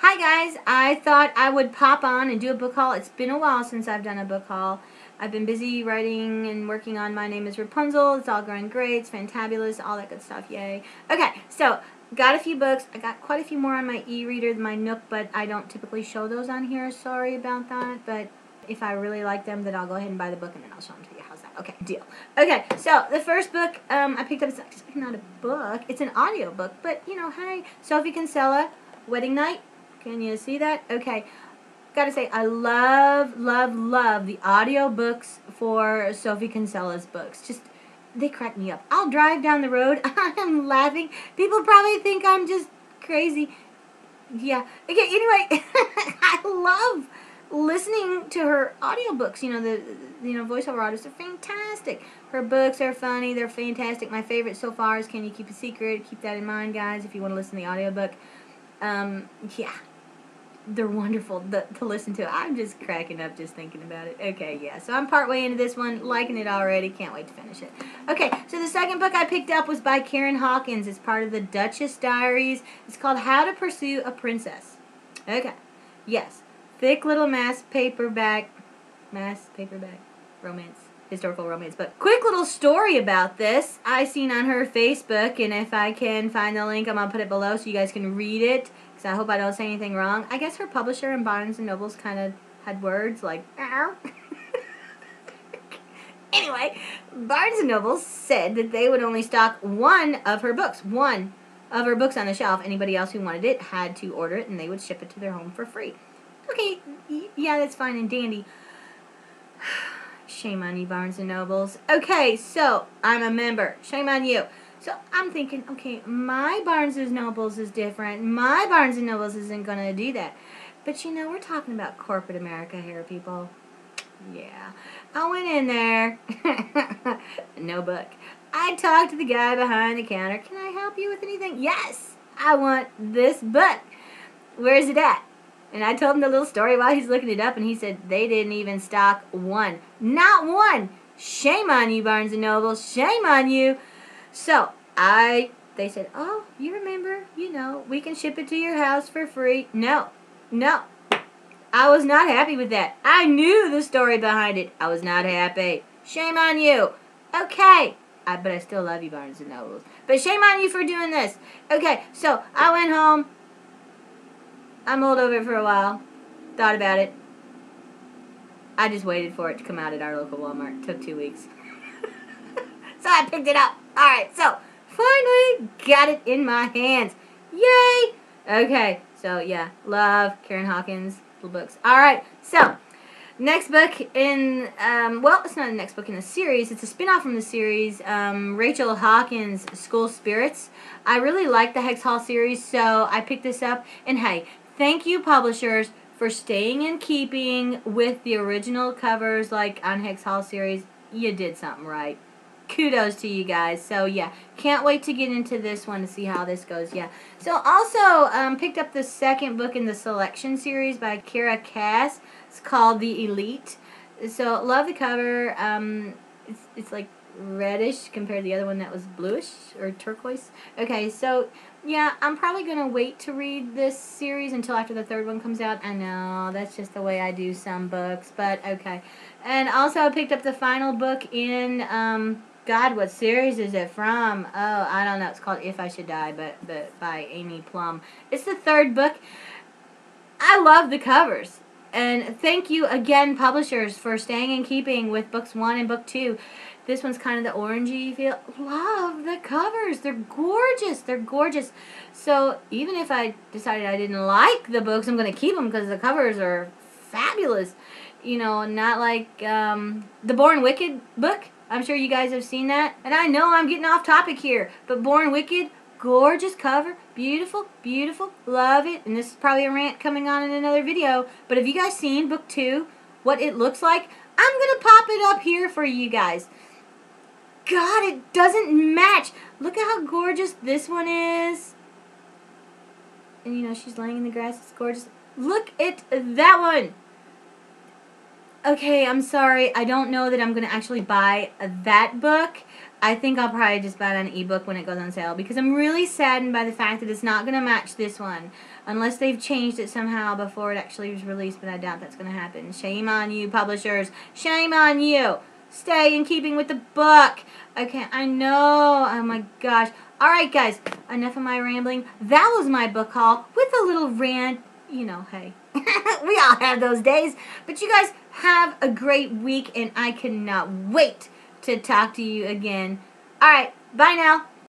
Hi guys, I thought I would pop on and do a book haul. It's been a while since I've done a book haul. I've been busy writing and working on My Name is Rapunzel. It's all going great. It's fantabulous. All that good stuff. Yay. Okay, so got a few books. I got quite a few more on my e-reader, my Nook, but I don't typically show those on here. Sorry about that, but if I really like them, then I'll go ahead and buy the book and then I'll show them to you. How's that? Okay, deal. Okay, so the first book I picked up is actually not a book. It's an audio book, but you know, hey, Sophie Kinsella, Wedding Night. Can you see that? Okay. Gotta say, I love, love, love the audiobooks for Sophie Kinsella's books. Just, they crack me up. I'll drive down the road. I'm laughing. People probably think I'm just crazy. Yeah. Okay, anyway, I love listening to her audiobooks. You know, the voiceover artists are fantastic. Her books are funny. They're fantastic. My favorite so far is Can You Keep a Secret? Keep that in mind, guys, if you want to listen to the audiobook. Yeah. They're wonderful to listen to. I'm just cracking up just thinking about it. Okay, yeah. So I'm partway into this one, liking it already. Can't wait to finish it. Okay, so the second book I picked up was by Karen Hawkins. It's part of the Duchess Diaries. It's called How to Pursue a Princess. Okay. Yes. Thick little mass paperback romance. Historical romance, but quick little story about this I seen on her Facebook, and if I can find the link, I'm gonna put it below so you guys can read it, because I hope I don't say anything wrong. I guess her publisher and Barnes and Nobles kind of had words like ow. Anyway, Barnes and Nobles said that they would only stock one of her books on the shelf. Anybody else who wanted it had to order it, and they would ship it to their home for free. Okay, yeah, that's fine and dandy. Shame on you, Barnes and Nobles. Okay, so I'm a member. Shame on you. So I'm thinking, okay, my Barnes and Nobles is different. My Barnes and Nobles isn't going to do that. But, you know, we're talking about corporate America here, people. Yeah. I went in there. No book. I talked to the guy behind the counter. Can I help you with anything? Yes, I want this book. Where is it at? And I told him the little story while he's looking it up, and he said they didn't even stock one. Not one! Shame on you, Barnes & Noble. Shame on you. So, they said, oh, you remember, you know, we can ship it to your house for free. No. No. I was not happy with that. I knew the story behind it. I was not happy. Shame on you. Okay. But I still love you, Barnes & Nobles. But shame on you for doing this. Okay, so I went home. I mulled over it for a while, thought about it. I just waited for it to come out at our local Walmart. It took 2 weeks. So I picked it up. Alright, so finally got it in my hands. Yay! Okay, so yeah, love Karen Hawkins, little books. Alright, so next book in, well, it's not the next book in the series. It's a spin-off from the series, Rachel Hawkins, School Spirits. I really like the Hex Hall series, so I picked this up. And hey, thank you, publishers, for staying in keeping with the original covers, like on Hex Hall series. You did something right. Kudos to you guys. So, yeah, can't wait to get into this one to see how this goes. Yeah. So, also picked up the second book in the Selection series by Kira Cass. It's called The Elite. So, love the cover. It's like reddish compared to the other one that was bluish or turquoise. Okay, so yeah, I'm probably going to wait to read this series until after the third one comes out. I know, that's just the way I do some books, but okay. And also I picked up the final book in, God, what series is it from? Oh, I don't know. It's called If I Should Die, but by Amy Plum. It's the third book. I love the covers. And thank you again, publishers, for staying in keeping with books 1 and book 2. This one's kind of the orangey feel. Love the covers. They're gorgeous. They're gorgeous. So even if I decided I didn't like the books, I'm going to keep them because the covers are fabulous. You know, not like the Born Wicked book. I'm sure you guys have seen that. And I know I'm getting off topic here, but Born Wicked, gorgeous cover. Beautiful, beautiful. Love it. And this is probably a rant coming on in another video. But have you guys seen book 2, what it looks like? I'm going to pop it up here for you guys. God, it doesn't match. Look at how gorgeous this one is. And you know, she's laying in the grass. It's gorgeous. Look at that one. okay, I'm sorry, I don't know that I'm going to actually buy that book. I think I'll probably just buy it on ebook when it goes on sale, because I'm really saddened by the fact that it's not going to match this one unless they've changed it somehow before it actually was released, but I doubt that's going to happen. Shame on you, publishers. Shame on you. Stay in keeping with the book. Okay, I know. Oh my gosh. Alright guys, enough of my rambling. That was my book haul with a little rant. You know, hey. We all have those days. But you guys have a great week, and I cannot wait to talk to you again. All right, bye now.